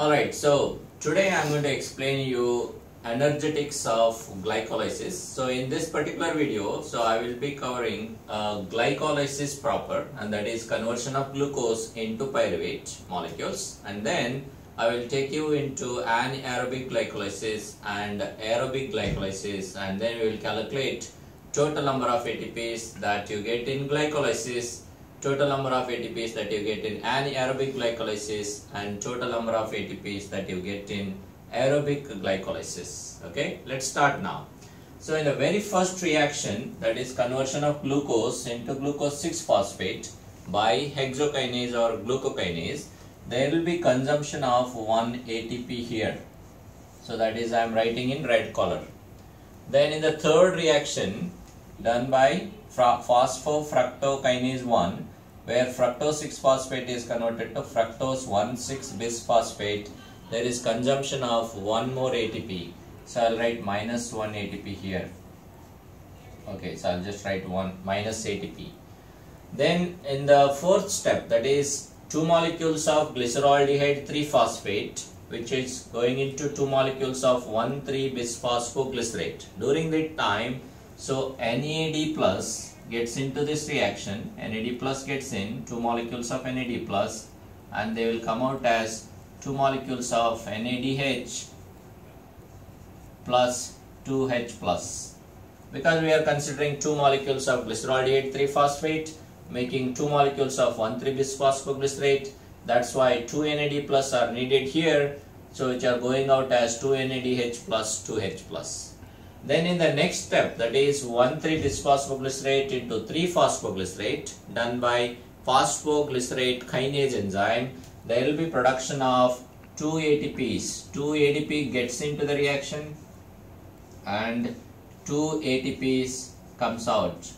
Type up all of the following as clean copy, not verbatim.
Alright, so today I'm going to explain you energetics of glycolysis. So in this particular video, so I will be covering glycolysis proper, and that is conversion of glucose into pyruvate molecules, and then I will take you into anaerobic glycolysis and aerobic glycolysis, and then we will calculate total number of ATPs that you get in glycolysis, total number of ATPs that you get in anaerobic glycolysis, and total number of ATPs that you get in aerobic glycolysis. Okay, let's start now. So in the very first reaction, that is conversion of glucose into glucose 6-phosphate by hexokinase or glucokinase, there will be consumption of 1 ATP here. So that is, I am writing in red color. Then in the third reaction done by phosphofructokinase-1, where fructose 6-phosphate is converted to fructose 1,6-bisphosphate, there is consumption of 1 more ATP. So I'll write minus 1 ATP here. Okay, so I'll just write minus ATP. Then in the fourth step, that is 2 molecules of glyceraldehyde 3-phosphate, which is going into 2 molecules of 1,3-bisphosphoglycerate. During that time, so NAD+ gets into this reaction. NAD+ gets in 2 molecules of NAD+, and they will come out as 2 molecules of NADH plus 2H+. Because we are considering 2 molecules of glyceraldehyde 3-phosphate, making 2 molecules of 1,3-bisphosphoglycerate, that's why 2 NAD plus are needed here, so which are going out as 2 NADH plus 2H+. Then in the next step, that is 1,3-bisphosphoglycerate into 3-phosphoglycerate done by phosphoglycerate kinase enzyme, there will be production of 2 ATPs. 2 ADP gets into the reaction and 2 ATPs comes out.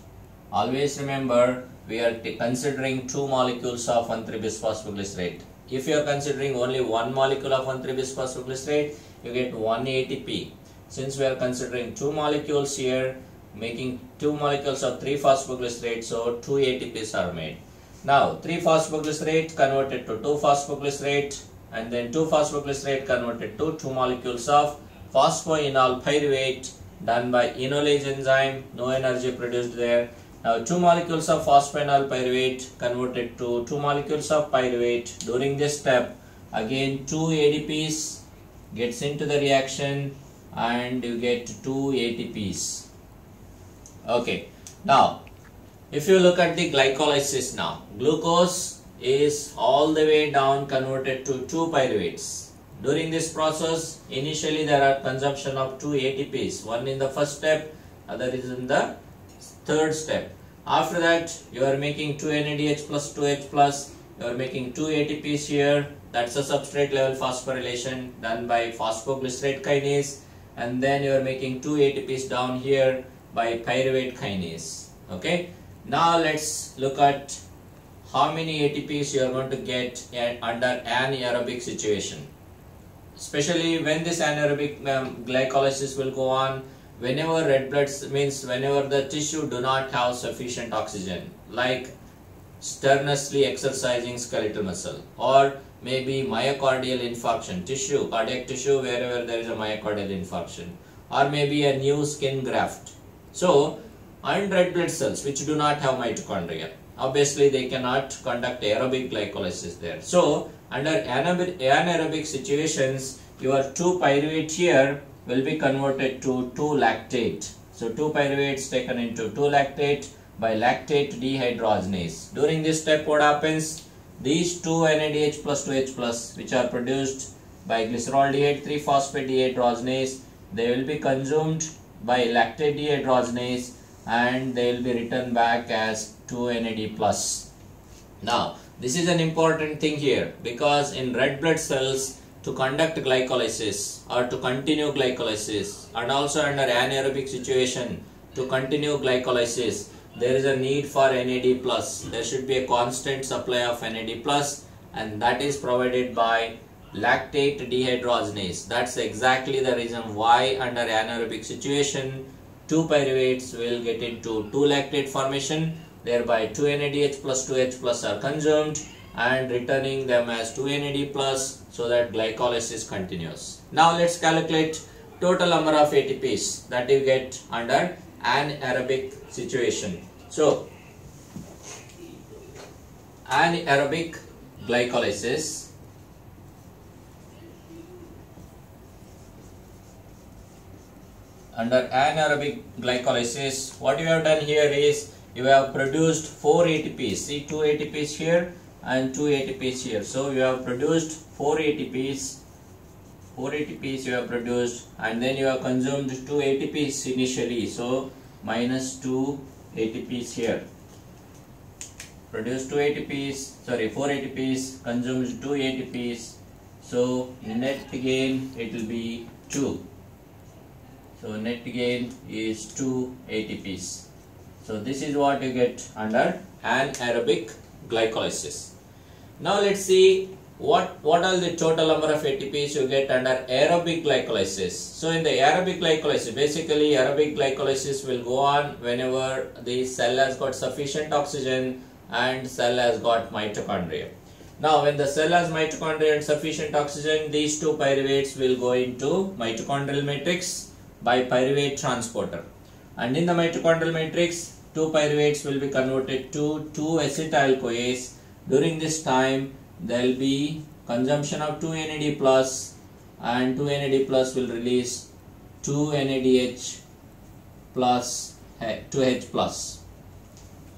Always remember, we are considering 2 molecules of 1,3-bisphosphoglycerate. If you are considering only 1 molecule of 1,3-bisphosphoglycerate, you get 1 ATP. Since we are considering 2 molecules here, making 2 molecules of 3-phosphoglycerate, so 2 ATPs are made. Now 3-phosphoglycerate converted to 2-phosphoglycerate, and then 2-phosphoglycerate converted to 2 molecules of phosphoenolpyruvate done by enolase enzyme, no energy produced there. Now 2 molecules of phosphoenolpyruvate converted to 2 molecules of pyruvate. During this step, again 2 ADPs gets into the reaction and you get 2 ATPs. Okay, now if you look at the glycolysis now, glucose is all the way down converted to 2 pyruvates. During this process, initially there are consumption of 2 ATPs, one in the first step, other is in the third step. After that, you are making 2 NADH plus 2H plus, you are making 2 ATPs here, that's a substrate level phosphorylation done by phosphoglycerate kinase, and then you are making 2 ATPs down here by pyruvate kinase. Okay. Now let's look at how many ATPs you are going to get under anaerobic situation. Especially when this anaerobic glycolysis will go on, whenever red blood means whenever the tissue do not have sufficient oxygen, like strenuously exercising skeletal muscle, or maybe myocardial infarction, cardiac tissue wherever there is a myocardial infarction, or maybe a new skin graft. So and red blood cells which do not have mitochondria, obviously they cannot conduct aerobic glycolysis there. So under anaerobic situations, your 2 pyruvate here will be converted to 2 lactate. So 2 pyruvates taken into 2 lactate by lactate dehydrogenase. During this step, what happens? These 2 NADH plus 2H plus which are produced by glyceraldehyde 3-phosphate dehydrogenase, they will be consumed by lactate dehydrogenase, and they will be returned back as 2 NAD+. Now, this is an important thing here, because in red blood cells, to conduct glycolysis or to continue glycolysis, and also under anaerobic situation to continue glycolysis, there is a need for NAD+. There should be a constant supply of NAD+, and that is provided by lactate dehydrogenase. That's exactly the reason why under anaerobic situation, 2 pyruvates will get into 2 lactate formation, thereby 2 NADH plus 2H plus are consumed, and returning them as 2NAD+, so that glycolysis continues. Now let's calculate total number of ATPs that you get under anaerobic situation. So anaerobic glycolysis . Under anaerobic glycolysis, what you have done here is you have produced 4 ATPs. See, 2 ATPs here and 2 ATPs here. So you have produced 4 ATPs you have produced, and then you have consumed 2 ATPs initially. So minus 2 ATPs here. Produced 4 ATPs, consumed 2 ATPs. So net gain, it will be 2. So net gain is 2 ATPs. So this is what you get under anaerobic glycolysis. Now let's see what are the total number of ATPs you get under aerobic glycolysis. So in the aerobic glycolysis, basically aerobic glycolysis will go on whenever the cell has got sufficient oxygen and cell has got mitochondria. Now when the cell has mitochondria and sufficient oxygen, these two pyruvates will go into mitochondrial matrix by pyruvate transporter, and in the mitochondrial matrix, 2 pyruvates will be converted to 2 acetyl-CoAs. During this time, there will be consumption of 2 NAD+, and 2 NAD+ will release 2 NADH+, 2H+.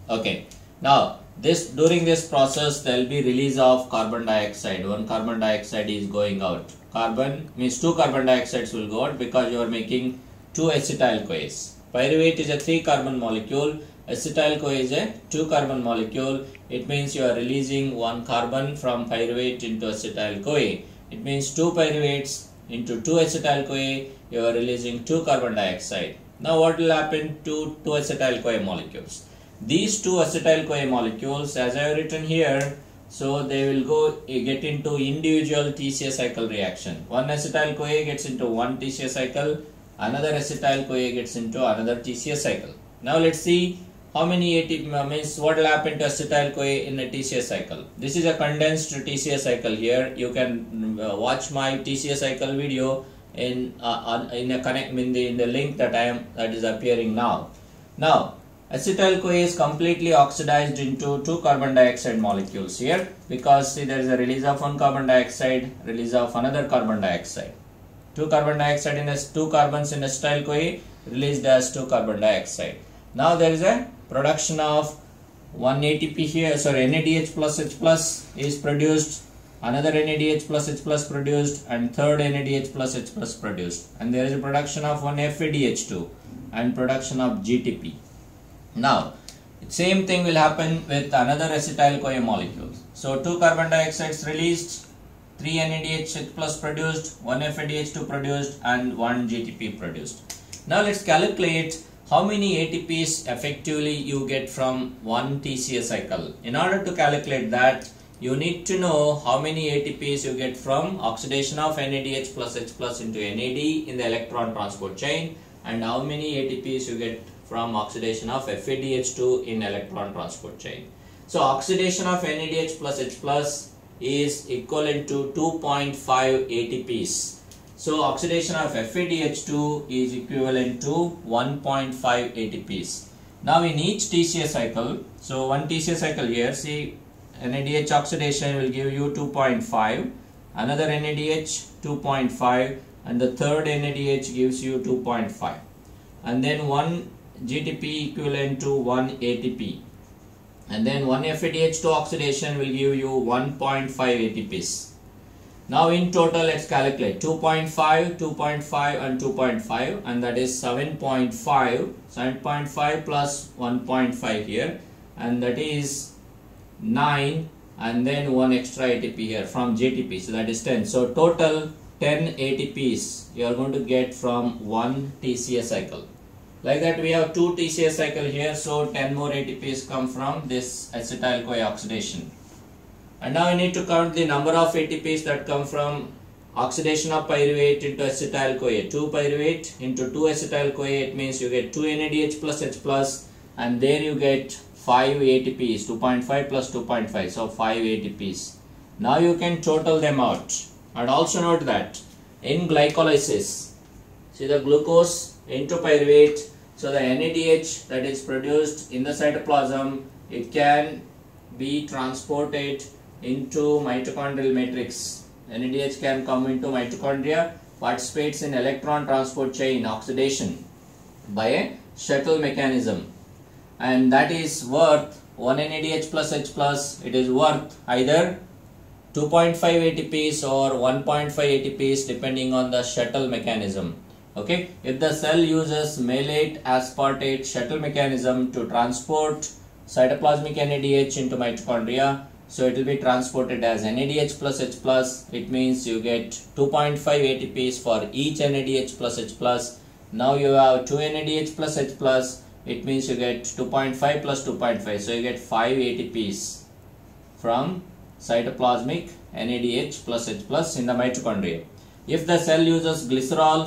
Okay. Now, during this process, there will be release of carbon dioxide. 1 carbon dioxide is going out. 2 carbon dioxides will go out because you are making 2 acetyl-CoAs. Pyruvate is a 3 carbon molecule, acetyl-CoA is a 2 carbon molecule. It means you are releasing 1 carbon from pyruvate into acetyl-CoA. It means 2 pyruvates into 2 acetyl-CoA, you are releasing 2 carbon dioxide. Now what will happen to 2 acetyl-CoA molecules? These 2 acetyl-CoA molecules, as I have written here, so they will get into individual TCA cycle reaction. One acetyl-CoA gets into one TCA cycle, another acetyl-CoA gets into another TCA cycle. Now let's see how many ATP, means what will happen to acetyl-CoA in a TCA cycle. This is a condensed TCA cycle here. You can watch my TCA cycle video in the link that is appearing now. Now, acetyl-CoA is completely oxidized into 2 carbon dioxide molecules here, because see, there is a release of 1 carbon dioxide, release of another carbon dioxide. 2 carbon dioxide in as 2 carbons in acetyl-CoA released as 2 carbon dioxide. Now there is a production of 1 ATP here, so NADH+H+ is produced, another NADH+H+ produced, and third NADH+H+ produced, and there is a production of 1 FADH2 and production of GTP. Now, same thing will happen with another acetyl-CoA molecule. So, 2 carbon dioxides released, 3 NADH+ produced, 1 FADH2 produced, and 1 GTP produced. Now, let's calculate how many ATPs effectively you get from one TCA cycle. In order to calculate that, you need to know how many ATPs you get from oxidation of NADH+H+ into NAD in the electron transport chain, and how many ATPs you get from oxidation of FADH2 in electron transport chain. So oxidation of NADH+H+ is equivalent to 2.5 ATPs. So oxidation of FADH2 is equivalent to 1.5 ATPs. Now in each TCA cycle, so one TCA cycle here, see, NADH oxidation will give you 2.5, another NADH 2.5, and the third NADH gives you 2.5, and then one GTP equivalent to 1 ATP, and then 1 FADH2 oxidation will give you 1.5 ATPs. Now in total, let's calculate 2.5, 2.5 and 2.5, and that is 7.5, 7.5 plus 1.5 here, and that is 9, and then 1 extra ATP here from GTP, so that is 10. So total 10 ATPs you are going to get from one TCA cycle. Like that, we have 2 TCA cycle here, so 10 more ATPs come from this acetyl-CoA oxidation. And now we need to count the number of ATPs that come from oxidation of pyruvate into acetyl-CoA. 2 pyruvate into 2 acetyl-CoA, it means you get 2 NADH+H+, and there you get 5 ATPs, 2.5 plus 2.5, so 5 ATPs. Now you can total them out. And also note that in glycolysis, see the glucose into pyruvate, so the NADH that is produced in the cytoplasm, it can be transported into mitochondrial matrix. NADH can come into mitochondria, participates in electron transport chain oxidation by a shuttle mechanism, and that is worth 1 NADH plus H plus. It is worth either 2.5 ATPs or 1.5 ATPs depending on the shuttle mechanism. Okay, if the cell uses malate aspartate shuttle mechanism to transport cytoplasmic NADH into mitochondria, so it will be transported as NADH plus H plus. It means you get 2.5 ATPs for each NADH plus H plus. Now you have 2 NADH plus H plus. It means you get 2.5 plus 2.5. So you get 5 ATPs from cytoplasmic NADH plus H plus in the mitochondria. If the cell uses glycerol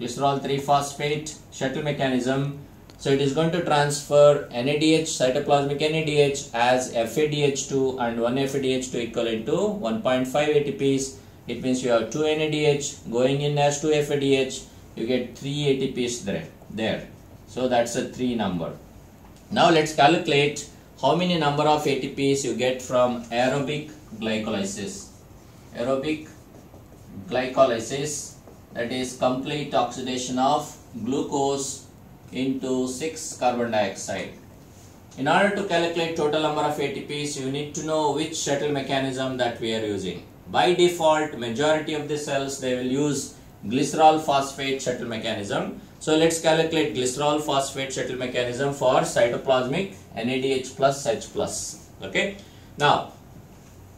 3-phosphate shuttle mechanism, so it is going to transfer NADH, cytoplasmic NADH as FADH2 and 1 FADH2 equivalent to 1.5 ATPs. It means you have 2 NADH going in as 2 FADH, you get 3 ATPs there. So that's a 3 number. Now let's calculate how many number of ATPs you get from aerobic glycolysis. Aerobic glycolysis, that is complete oxidation of glucose into 6 carbon dioxide. In order to calculate total number of ATPs, you need to know which shuttle mechanism that we are using. By default, majority of the cells, they will use glycerol phosphate shuttle mechanism. So let's calculate glycerol phosphate shuttle mechanism for cytoplasmic NADH plus H plus. Okay, now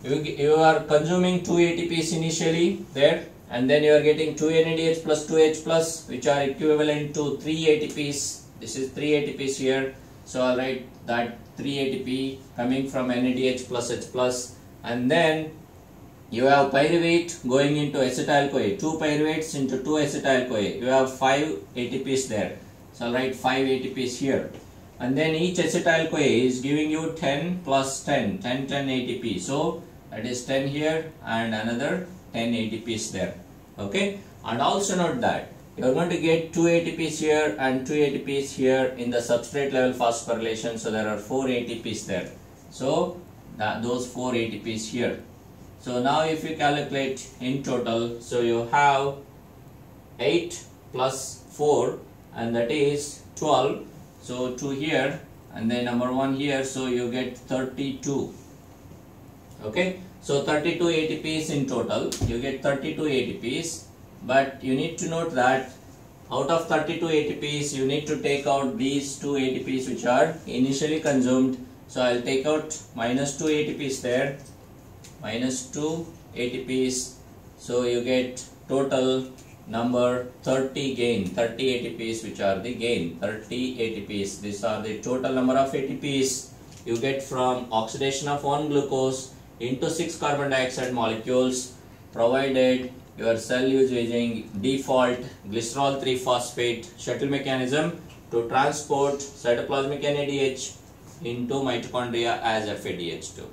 you are consuming 2 ATPs initially there, and then you are getting 2 NADH plus 2 H plus, which are equivalent to 3 ATPs. This is 3 ATPs here. So I'll write that 3 ATP coming from NADH plus H plus, and then you have pyruvate going into acetyl-CoA. 2 pyruvates into 2 acetyl-CoA. You have 5 ATPs there. So I'll write 5 ATPs here. And then each acetyl-CoA is giving you 10 plus 10, 10 ATP. So that is 10 here and another 10 ATPs there. Okay, and also note that you are going to get 2 ATPs here and 2 ATPs here in the substrate level phosphorylation. So there are 4 ATPs there. So those 4 ATPs here. So now if you calculate in total, so you have 8 plus 4 and that is 12. So 2 here and then number 1 here, so you get 32. Okay, so 32 ATPs in total, you get 32 ATPs, but you need to note that out of 32 ATPs, you need to take out these 2 ATPs which are initially consumed. So I'll take out minus 2 ATPs there. Minus 2 ATPs, so you get total number 30 gain, 30 ATPs which are the gain, 30 ATPs. These are the total number of ATPs you get from oxidation of 1 glucose into 6 carbon dioxide molecules, provided your cell is using default glycerol 3-phosphate shuttle mechanism to transport cytoplasmic NADH into mitochondria as FADH2.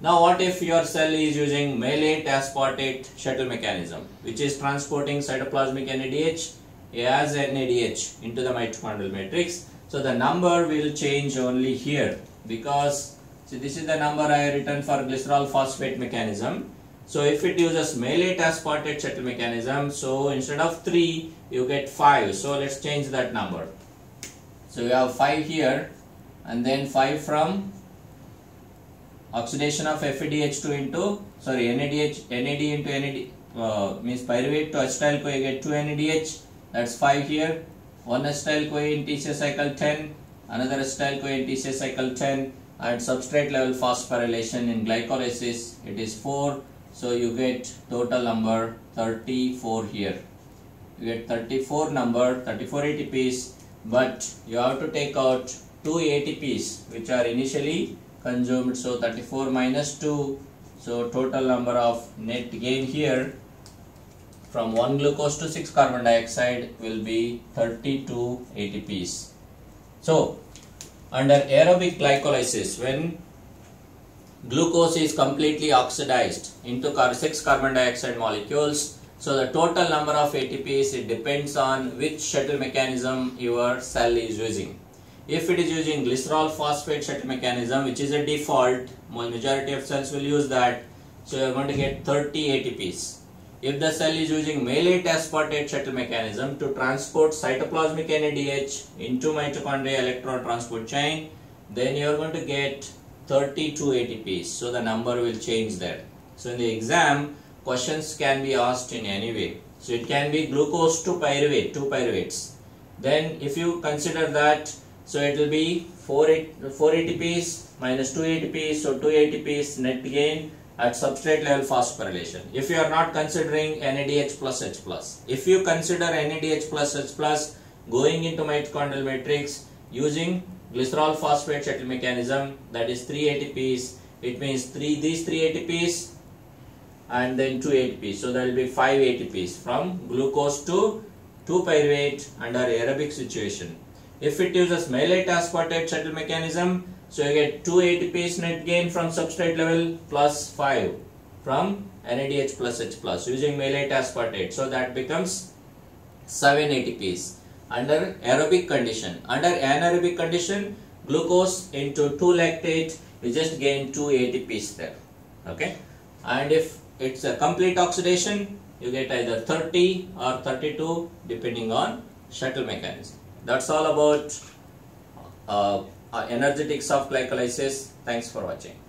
Now what if your cell is using malate aspartate shuttle mechanism, which is transporting cytoplasmic NADH as NADH into the mitochondrial matrix? So the number will change only here, because see, this is the number I have written for glycerol phosphate mechanism. So if it uses malate aspartate shuttle mechanism, so instead of 3 you get 5. So let's change that number. So you have 5 here and then 5 from oxidation of FADH2 into, sorry, NAD into means pyruvate to acetyl-CoA, you get 2 NADH, that's 5 here, 1 acetyl-CoA in TCA cycle 10, another acetyl-CoA in TCA cycle 10, and substrate level phosphorylation in glycolysis, it is 4, so you get total number 34 here. You get 34 number, 34 ATPs, but you have to take out 2 ATPs which are initially consumed, so 34 minus 2, so total number of net gain here from 1 glucose to 6 carbon dioxide will be 32 ATPs. So under aerobic glycolysis, when glucose is completely oxidized into 6 carbon dioxide molecules, so the total number of ATPs, it depends on which shuttle mechanism your cell is using. If it is using glycerol phosphate shuttle mechanism, which is a default, majority of cells will use that, so you are going to get 30 ATPs. If the cell is using malate aspartate shuttle mechanism to transport cytoplasmic NADH into mitochondria electron transport chain, then you are going to get 32 ATPs, so the number will change there. So in the exam, questions can be asked in any way. So it can be glucose to pyruvate, 2 pyruvates. Then if you consider that, so it will be 4 ATPs minus 2 ATPs, so 2 ATPs net gain at substrate level phosphorylation. If you are not considering NADH plus H plus, if you consider NADH plus H plus going into mitochondrial matrix using glycerol phosphate shuttle mechanism, that is 3 ATPs, it means these 3 ATPs and then 2 ATPs, so there will be 5 ATPs from glucose to 2-pyruvate under aerobic situation. If it uses malate aspartate shuttle mechanism, so you get 2 ATPs net gain from substrate level plus 5 from NADH plus H plus using malate aspartate, so that becomes 7 ATPs. Under aerobic condition, under anaerobic condition, glucose into 2-lactate, you just gain 2 ATPs there, okay. And if it's a complete oxidation, you get either 30 or 32 depending on shuttle mechanism. That's all about energetics of glycolysis. Thanks for watching.